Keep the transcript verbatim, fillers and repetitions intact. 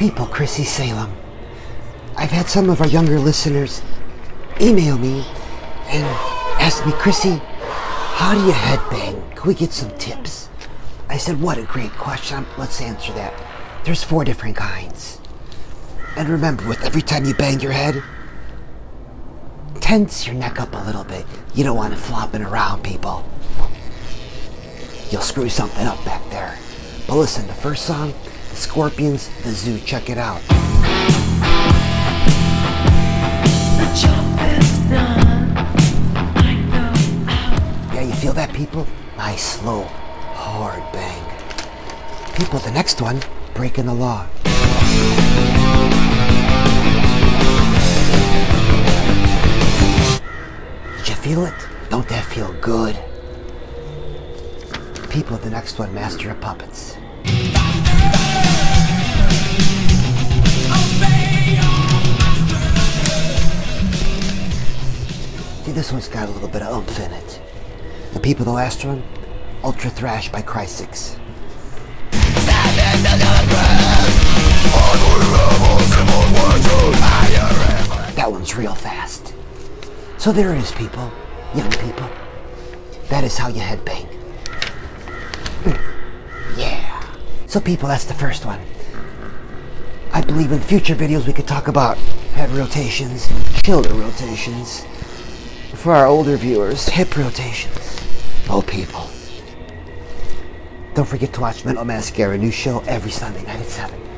people, Chrissy Salem. I've had some of our younger listeners email me and ask me, Chrissy, how do you headbang? Can we get some tips? I said, what a great question. Let's answer that. There's four different kinds. And remember, with every time you bang your head, tense your neck up a little bit. You don't want it flopping around, people. You'll screw something up back there. But listen, the first song, the Scorpions, The Zoo, check it out. The job is done. I know how. Yeah, you feel that, people? Nice, slow, hard bang. People, the next one, Breaking the Law. Did you feel it? Don't that feel good? People, the next one, Master of Puppets. See, this one's got a little bit of oomph in it. And people, the last one, Ultra Thrash by Crisix. That one's real fast. So there it is, people, young people. That is how you headbang. Yeah. So people, that's the first one. I believe in future videos we could talk about head rotations, shoulder rotations, for our older viewers, hip rotations. Oh people. Don't forget to watch Metal Mascara, new show every Sunday night at seven.